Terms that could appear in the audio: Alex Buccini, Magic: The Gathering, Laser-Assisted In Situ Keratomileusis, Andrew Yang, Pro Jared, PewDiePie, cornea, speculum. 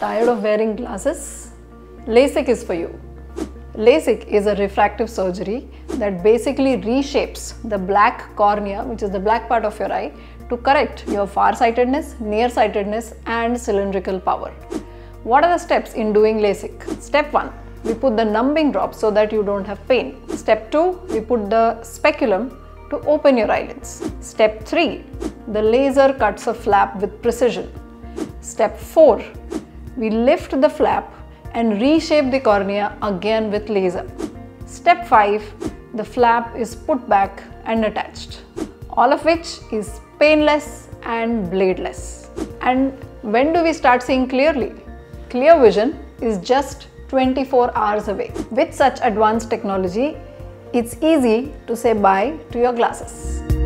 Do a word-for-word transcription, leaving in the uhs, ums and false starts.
Tired of wearing glasses? LASIK is for you. LASIK is a refractive surgery that basically reshapes the black cornea, which is the black part of your eye, to correct your farsightedness, nearsightedness and cylindrical power. What are the steps in doing LASIK? Step one. We put the numbing drop so that you don't have pain. Step two. We put the speculum to open your eyelids. Step three. The laser cuts a flap with precision. Step four. We lift the flap and reshape the cornea again with laser. Step five. The flap is put back and attached. All of which is painless and bladeless. And when do we start seeing clearly? Clear vision is just twenty-four hours away. With such advanced technology, it's easy to say bye to your glasses.